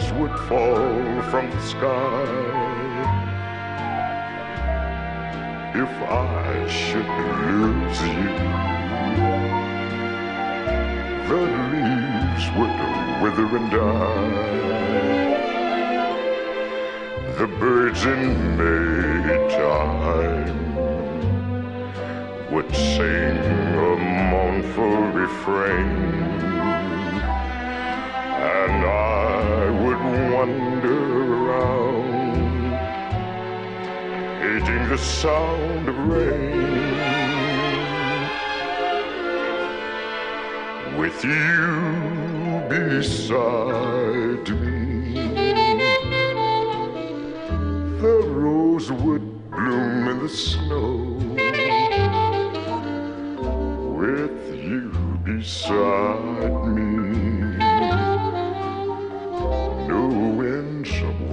stars would fall from the sky if I should lose you. The leaves would wither and die. The birds in Maytime would sing a mournful refrain. And I would wander around, hating the sound of rain. With you beside me, the rose would bloom in the snow. With you beside me,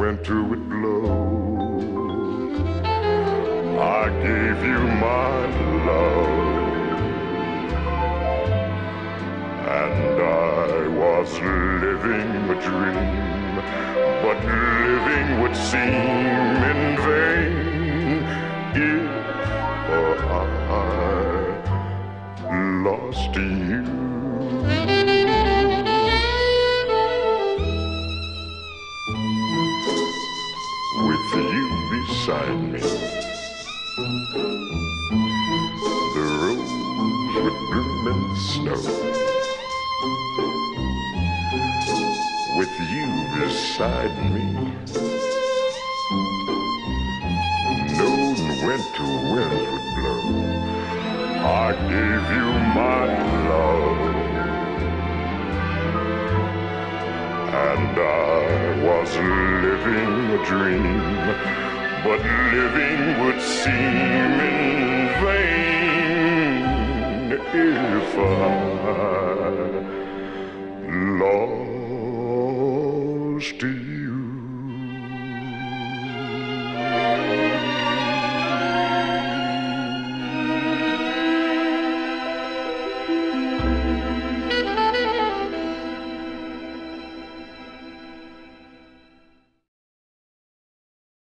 winter would blow. I gave you my love, and I was living a dream, but living would seem in vain if I lost you. Beside me, the rose would bloom in the snow. With you beside me, no winter winds would blow. I gave you my love, and I was living a dream, but living would seem in vain if I lost you.